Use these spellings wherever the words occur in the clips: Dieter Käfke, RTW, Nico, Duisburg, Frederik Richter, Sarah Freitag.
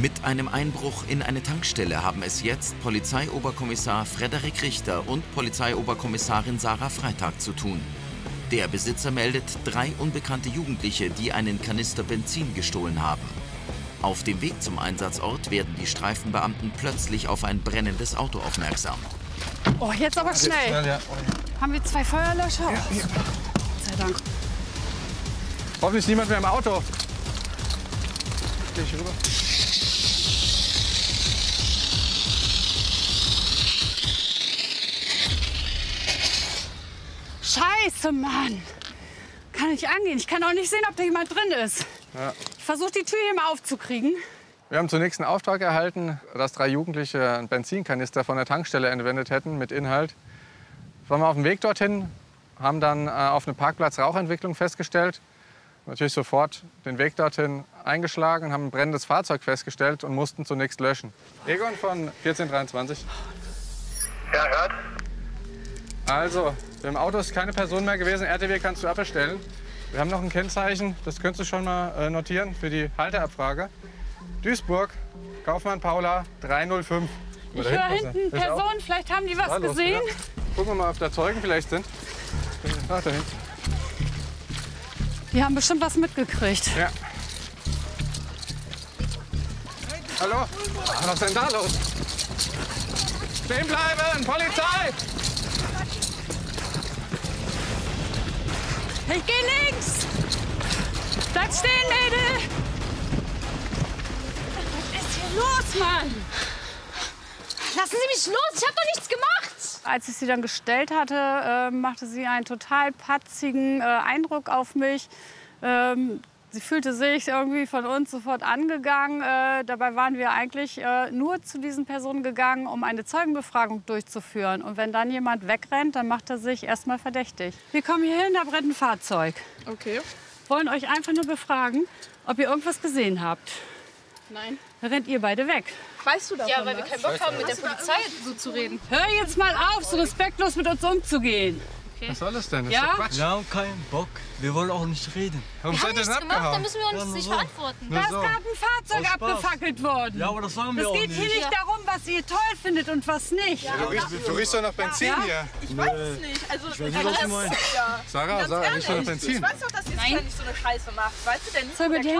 Mit einem Einbruch in eine Tankstelle haben es jetzt Polizeioberkommissar Frederik Richter und Polizeioberkommissarin Sarah Freitag zu tun. Der Besitzer meldet 3 unbekannte Jugendliche, die einen Kanister Benzin gestohlen haben. Auf dem Weg zum Einsatzort werden die Streifenbeamten plötzlich auf ein brennendes Auto aufmerksam. Oh, jetzt aber schnell. Ja, ja. Haben wir 2 Feuerlöscher? Ja. Gott sei Dank. Hoffentlich ist niemand mehr im Auto. Geh ich rüber. Scheiße, Mann. Kann nicht angehen. Ich kann auch nicht sehen, ob da jemand drin ist. Ja. Ich versuche, die Tür hier mal aufzukriegen. Wir haben zunächst einen Auftrag erhalten, dass 3 Jugendliche einen Benzinkanister von der Tankstelle entwendet hätten mit Inhalt. Waren wir auf dem Weg dorthin, haben dann auf einem Parkplatz Rauchentwicklung festgestellt. Natürlich sofort den Weg dorthin eingeschlagen, haben ein brennendes Fahrzeug festgestellt und mussten zunächst löschen. Egon von 1423. Ja, hört. Also, im Auto ist keine Person mehr gewesen. RTW kannst du abbestellen. Wir haben noch ein Kennzeichen, das könntest du schon mal notieren für die Halteabfrage. Duisburg, Kaufmann Paula 305. Ich höre hinten Personen, vielleicht haben die was gesehen. Ja. Gucken wir mal, ob da Zeugen vielleicht sind. Ach, da hinten. Die haben bestimmt was mitgekriegt. Ja. Hallo? Was ist denn da los? Stehen bleiben, Polizei! Ich geh links! Bleib stehen, Mädel! Was ist hier los, Mann? Lassen Sie mich los, ich hab doch nichts gemacht! Als ich sie dann gestellt hatte, machte sie einen total patzigen Eindruck auf mich. Sie fühlte sich irgendwie von uns sofort angegangen. Dabei waren wir eigentlich nur zu diesen Personen gegangen, um eine Zeugenbefragung durchzuführen. Und wenn dann jemand wegrennt, dann macht er sich erstmal verdächtig. Wir kommen hier hin, da brennt ein Fahrzeug. Okay. Wollen euch einfach nur befragen, ob ihr irgendwas gesehen habt. Nein. Dann rennt ihr beide weg. Weißt du davon? Ja, weil wir keinen Bock haben, mit der Polizei so zu reden. Hör jetzt mal auf, so respektlos mit uns umzugehen. Okay. Was soll das denn? Das ist doch Quatsch. Wir haben keinen Bock. Wir wollen auch nicht reden. Warum seid ihr denn abgehauen? Da müssen wir uns nicht verantworten. Da ist gerade ein Fahrzeug abgefackelt worden. Ja, aber das sagen wir auch nicht. Es geht hier nicht darum, was ihr toll findet und was nicht. Ja. Du riechst doch nach Benzin hier. Ich weiß es nicht. Also, ich weiß nicht, was du meinst. Sarah, Sarah, riechst du nach Benzin? Ich weiß doch, dass ihr nicht so eine Scheiße macht. Weißt du, der Nico, der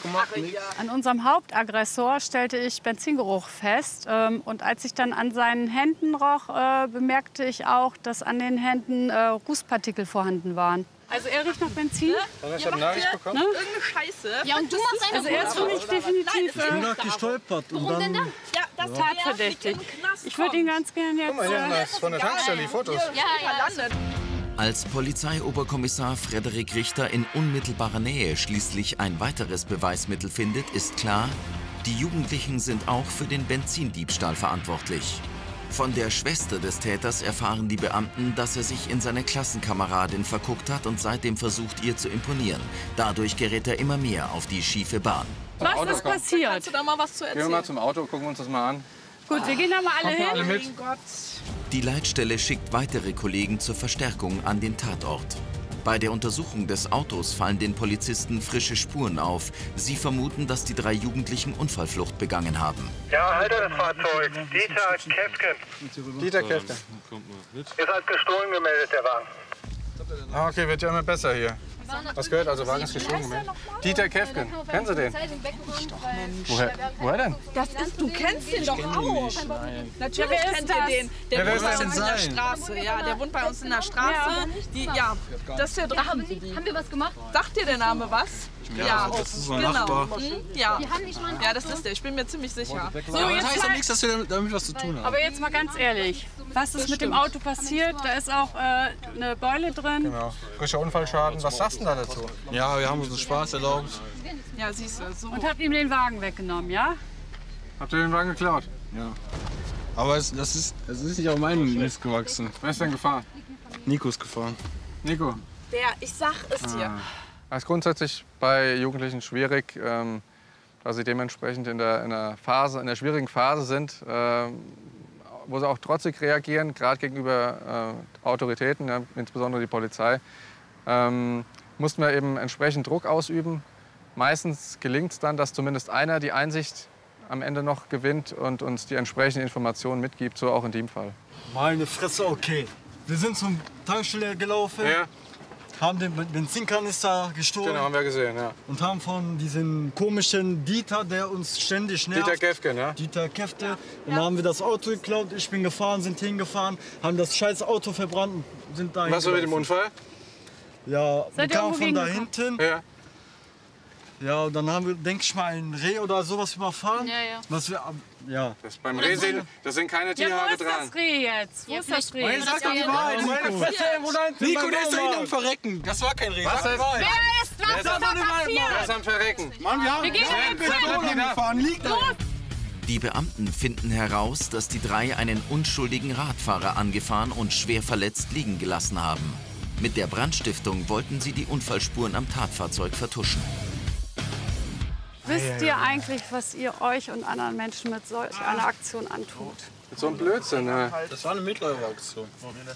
kann doch bestimmt. An unserem Hauptaggressor stellte ich Benzingeruch fest. Und als ich dann an seinen Händen roch, bemerkte ich auch, dass an den Händen Rußpartikel vorhanden waren. Also er riecht nach Benzin. Ich habe eine Nachricht bekommen. Irgendeine Scheiße. Ja, und du machst eine Ruhe. Also er ist für mich definitiv... Ich bin da gestolpert. Warum denn dann? Ja, das ist tatverdächtig. Ich würde ihn ganz gerne jetzt... Guck mal, hier ist von der Tankstelle die Fotos. Ja. Als Polizeioberkommissar Frederik Richter in unmittelbarer Nähe schließlich ein weiteres Beweismittel findet, ist klar, die Jugendlichen sind auch für den Benzindiebstahl verantwortlich. Von der Schwester des Täters erfahren die Beamten, dass er sich in seine Klassenkameradin verguckt hat und seitdem versucht, ihr zu imponieren. Dadurch gerät er immer mehr auf die schiefe Bahn. Was ist passiert? Kannst du da mal was zu erzählen? Gehen wir mal zum Auto, gucken wir uns das mal an. Gut, wir gehen da mal alle hin. Alle mit. Mein Gott. Die Leitstelle schickt weitere Kollegen zur Verstärkung an den Tatort. Bei der Untersuchung des Autos fallen den Polizisten frische Spuren auf. Sie vermuten, dass die 3 Jugendlichen Unfallflucht begangen haben. Ja, Alter, das Fahrzeug. Dieter Käfke. Dieter Käfke. Ist als gestohlen gemeldet, der Wagen. Ah, okay, wird ja immer besser hier. Was gehört? Also Wagen ist gestohlen gemeldet. Dieter Käfke. Kennen Sie den? Woher denn? Das ist, du kennst den doch auch. Natürlich kennt ihr den. Der wohnt bei uns in der Straße. Ja, der wohnt bei uns in der Straße. Ja, das ist der Drachen. Haben wir was gemacht? Sagt dir der Name was? Ja, das ist unser Nachbar. Ja, das ist der. Ich bin mir ziemlich sicher. So, jetzt heißt doch nichts, dass wir damit was zu tun haben. Aber jetzt mal ganz ehrlich. Was ist mit dem Auto passiert? Da ist auch eine Beule drin. Genau. Frischer Unfallschaden. Was sagst du da dazu? Ja, wir haben uns einen Spaß erlaubt. Ja, siehst du. So. Und habt ihm den Wagen weggenommen, ja? Habt ihr den Wagen geklaut? Ja. Aber es ist nicht auf meinen Mist gewachsen. Wer ist denn gefahren? Nico ist gefahren. Nico? Der, ich sag es dir. Es ist grundsätzlich bei Jugendlichen schwierig, da sie dementsprechend in der schwierigen Phase sind, wo sie auch trotzig reagieren, gerade gegenüber Autoritäten, insbesondere die Polizei, mussten wir eben entsprechend Druck ausüben. meistens gelingt es dann, dass zumindest einer die Einsicht am Ende noch gewinnt und uns die entsprechenden Informationen mitgibt, so auch in dem Fall. Meine Fresse, okay. Wir sind zum Tankstelle gelaufen, ja. Haben den Benzinkanister gestohlen. Genau, haben wir gesehen, ja. Und haben von diesem komischen Dieter, der uns ständig nervt. Dieter Käfke, ne? Dieter Käfke. Ja. Dann haben wir das Auto geklaut, ich bin gefahren, sind hingefahren, haben das scheiß Auto verbrannt und sind da hingefahren. Was war mit dem Unfall? Ja, wir kamen von da hinten. Ja. Ja, und dann haben wir, denke ich mal, ein Reh oder sowas überfahren. Ja, ja. Was wir, ja. Das beim Reh sehen, da sind keine Tierhaare dran. Ja, wo ist das Reh jetzt? Wo ist das Reh? Hey, sag doch die Wahrheit. Nico, der ist da hinten am Verrecken. Das war kein Reh. Was heißt? Wer ist? Was ist da passiert? Der ist am Verrecken. Mann, wir haben gefahren. Liegt da. Die Beamten finden heraus, dass die drei einen unschuldigen Radfahrer angefahren und schwer verletzt liegen gelassen haben. Mit der Brandstiftung wollten sie die Unfallspuren am Tatfahrzeug vertuschen. Wisst ihr eigentlich, was ihr euch und anderen Menschen mit solch einer Aktion antut? Mit so einem Blödsinn, ne? Das war eine Mitläuferaktion.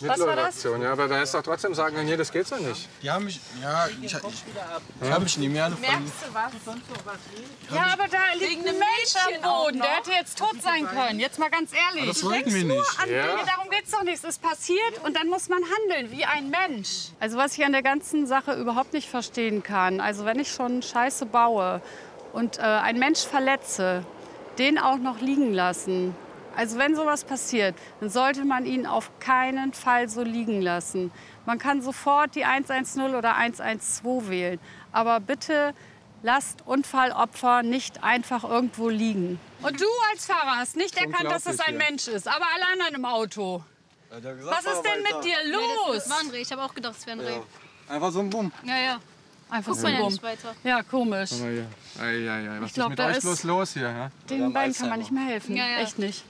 Was war das? Ja, aber da ist doch trotzdem sagen, nee, das geht so nicht. Die haben mich, ja, ich habe mich nie mehr angefangen. Merkst du was? Ja, aber da liegt ein Mensch am Boden, der hätte jetzt tot sein können, jetzt mal ganz ehrlich. Das wollten wir nicht. Darum geht's doch nicht, es ist passiert und dann muss man handeln, wie ein Mensch. Also was ich an der ganzen Sache überhaupt nicht verstehen kann, also wenn ich schon Scheiße baue und einen Menschen verletze, den auch noch liegen lassen. Also wenn sowas passiert, dann sollte man ihn auf keinen Fall so liegen lassen. Man kann sofort die 110 oder 112 wählen. Aber bitte lasst Unfallopfer nicht einfach irgendwo liegen. Und du als Fahrer hast nicht erkannt, dass es ein Mensch ist, aber alle anderen im Auto. Was ist denn mit dir los? Das war ein Reh. Ich habe auch gedacht, es wäre ein Reh. Einfach so ein Bumm. Ja, ja. Einfach so ja nicht weiter. Ja, komisch. Was ist mit euch bloß los hier? Ja? Den beiden kann man nicht mehr helfen. Ja, ja. Echt nicht.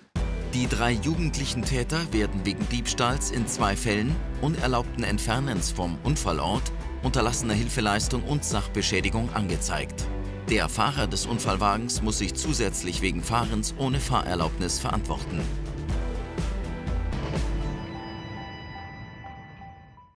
Die drei jugendlichen Täter werden wegen Diebstahls in 2 Fällen, unerlaubten Entfernens vom Unfallort, unterlassener Hilfeleistung und Sachbeschädigung angezeigt. Der Fahrer des Unfallwagens muss sich zusätzlich wegen Fahrens ohne Fahrerlaubnis verantworten.